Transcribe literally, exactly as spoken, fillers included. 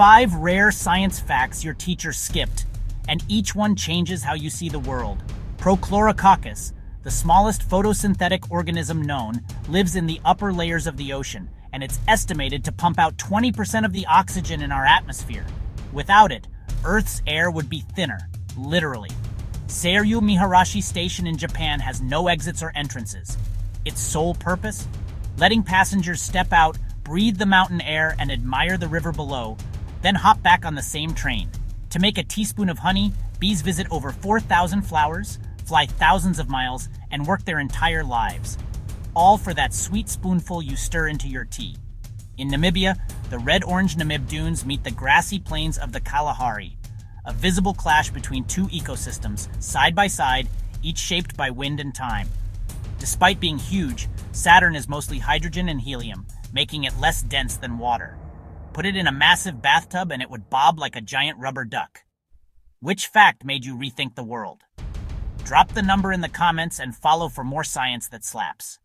Five rare science facts your teacher skipped, and each one changes how you see the world. Prochlorococcus, the smallest photosynthetic organism known, lives in the upper layers of the ocean, and it's estimated to pump out twenty percent of the oxygen in our atmosphere. Without it, Earth's air would be thinner, literally. Seiryu Miharashi Station in Japan has no exits or entrances. Its sole purpose? Letting passengers step out, breathe the mountain air, and admire the river below, then hop back on the same train. To make a teaspoon of honey, bees visit over four thousand flowers, fly thousands of miles, and work their entire lives. All for that sweet spoonful you stir into your tea. In Namibia, the red-orange Namib dunes meet the grassy plains of the Kalahari, a visible clash between two ecosystems, side by side, each shaped by wind and time. Despite being huge, Saturn is mostly hydrogen and helium, making it less dense than water. Put it in a massive bathtub and it would bob like a giant rubber duck. Which fact made you rethink the world? Drop the number in the comments and follow for more science that slaps.